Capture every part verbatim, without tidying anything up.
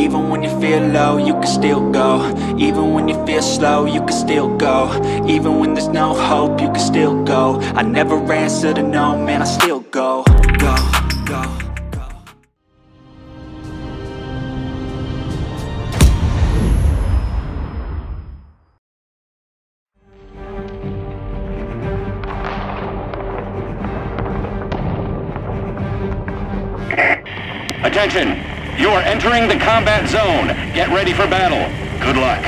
Even when you feel low, you can still go. Even when you feel slow, you can still go. Even when there's no hope, you can still go. I never answer to no, man, I still go. Go, go. Attention! You are entering the combat zone. Get ready for battle. Good luck.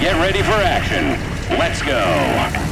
Get ready for action. Let's go.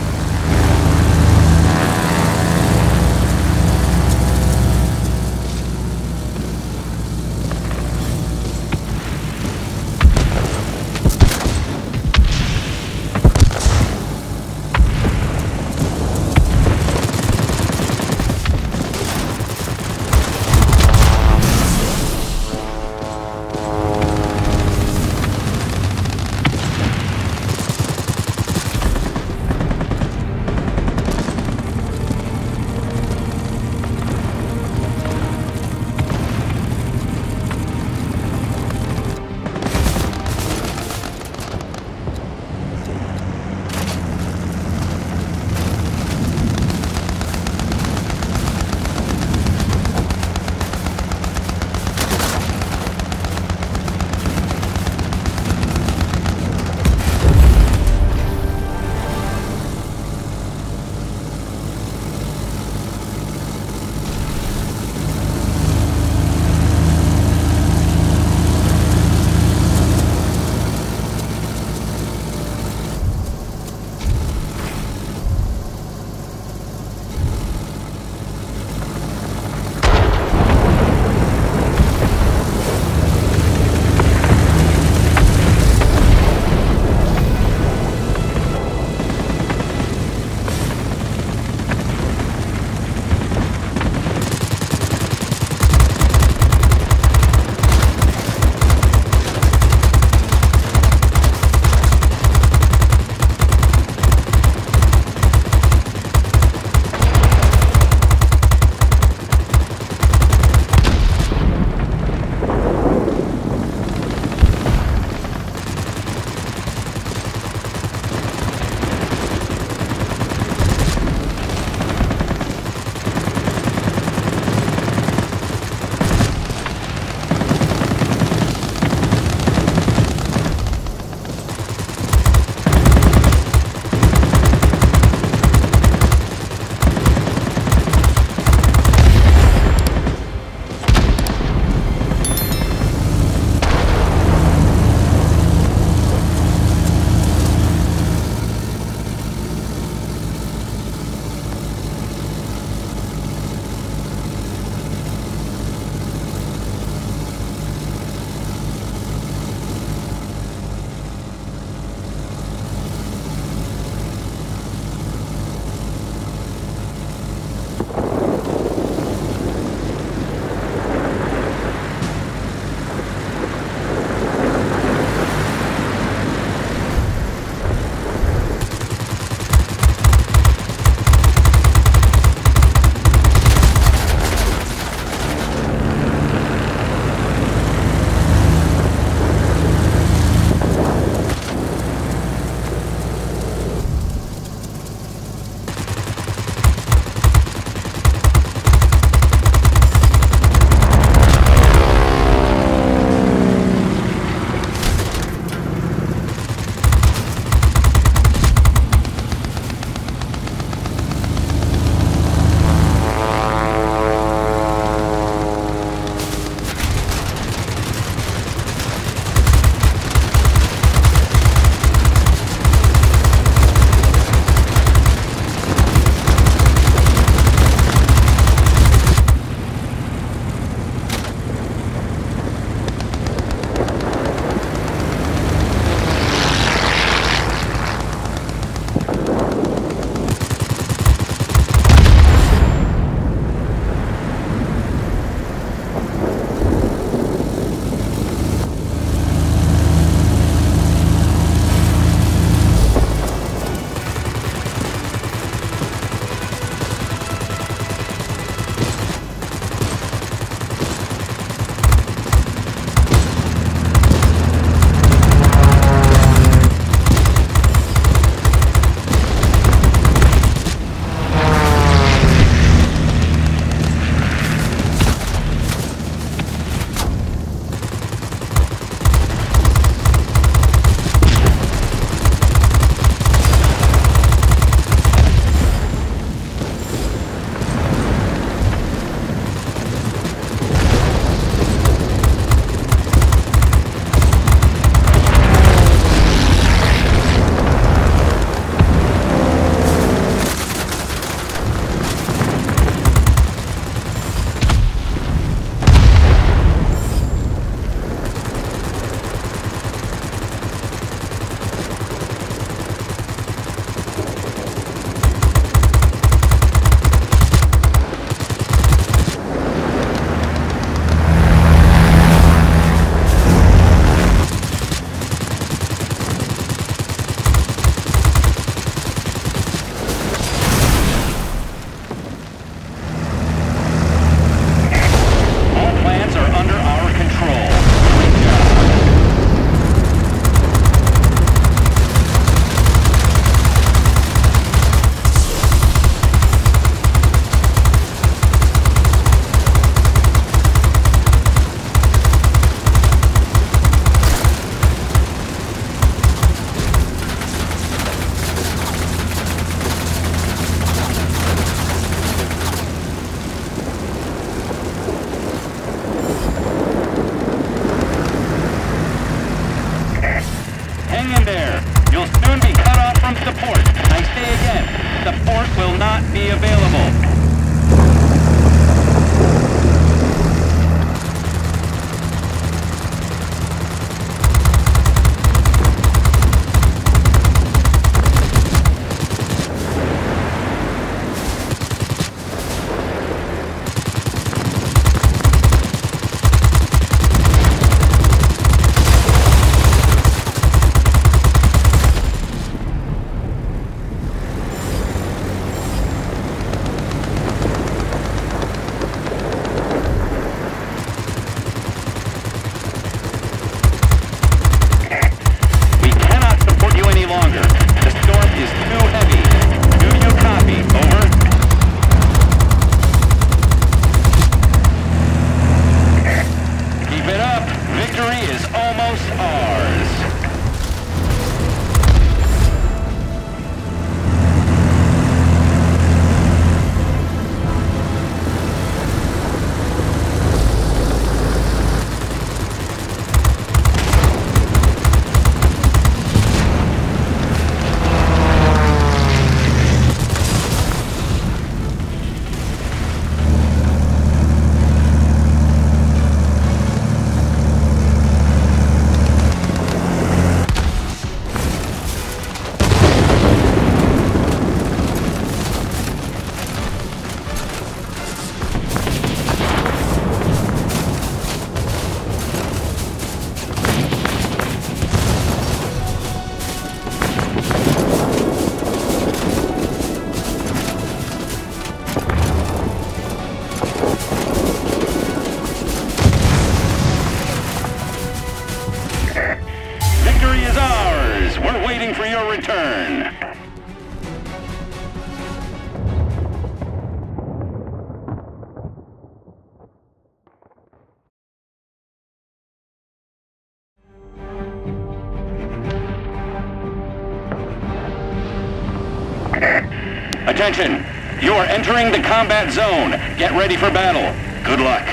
Attention! You are entering the combat zone. Get ready for battle. Good luck.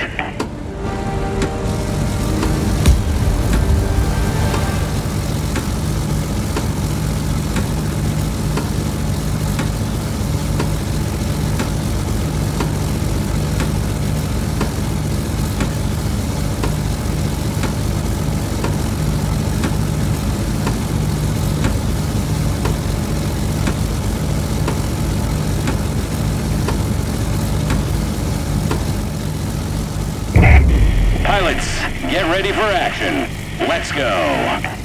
Get ready for action. Let's go.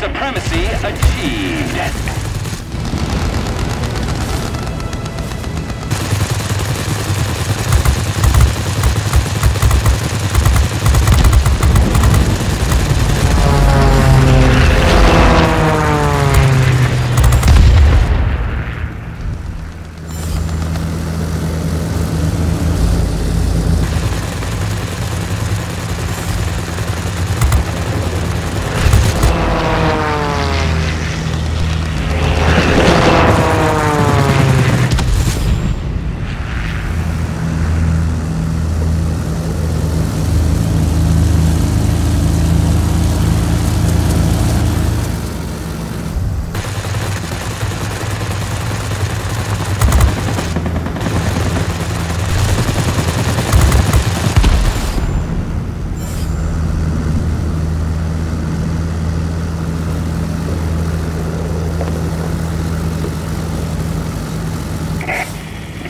Supremacy achieved.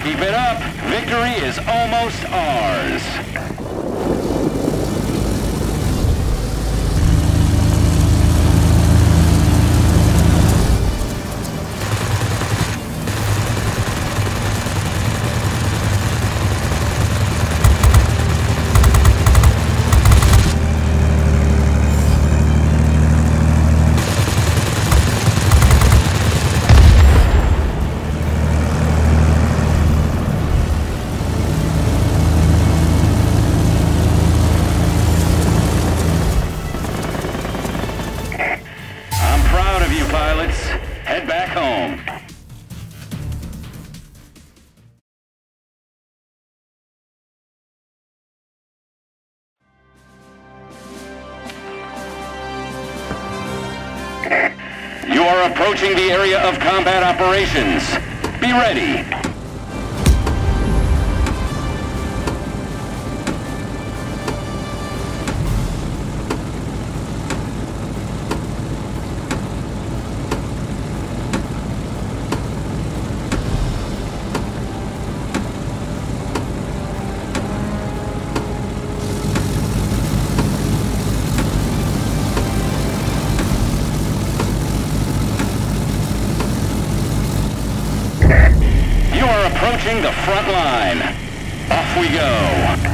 Keep it up. Victory is almost ours. are approaching the area of combat operations. Be ready. Approaching the front line. Off we go.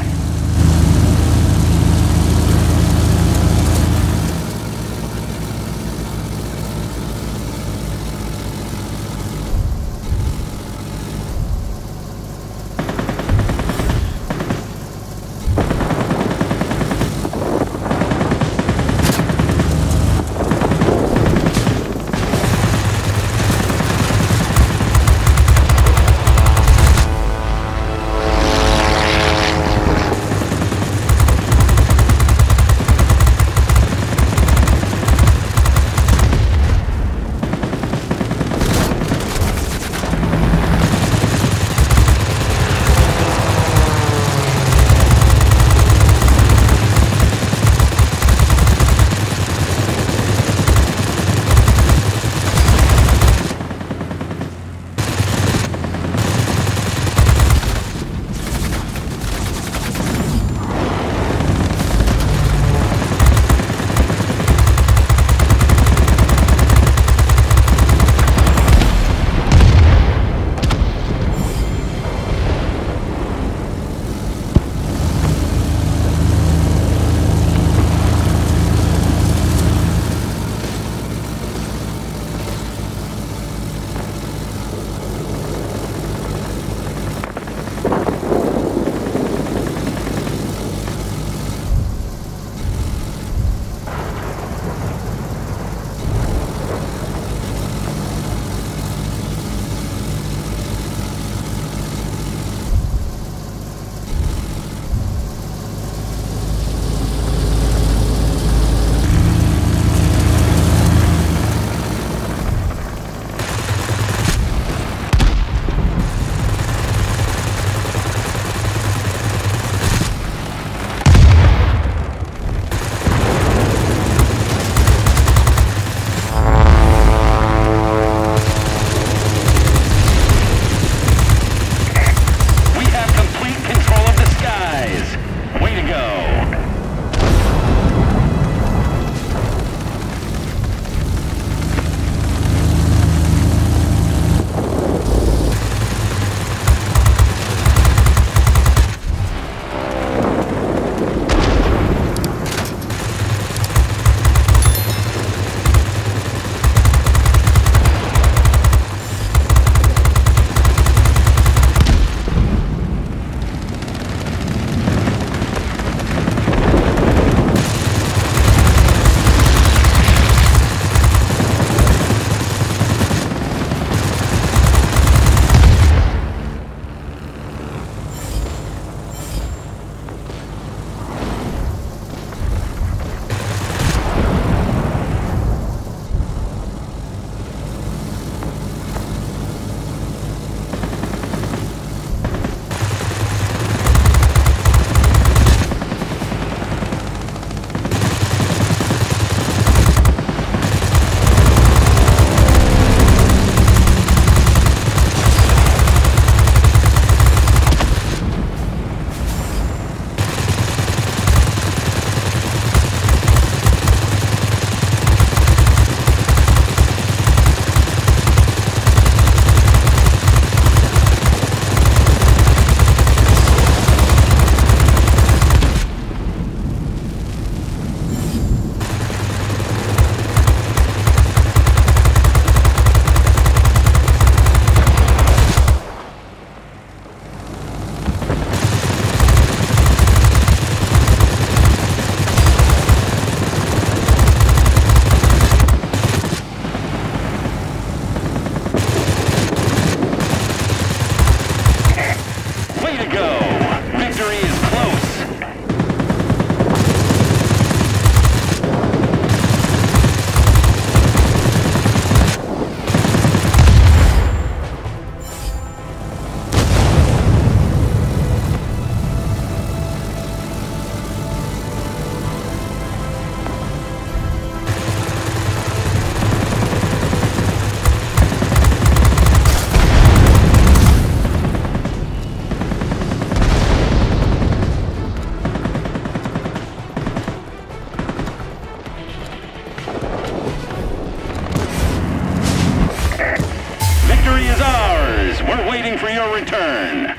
waiting for your return.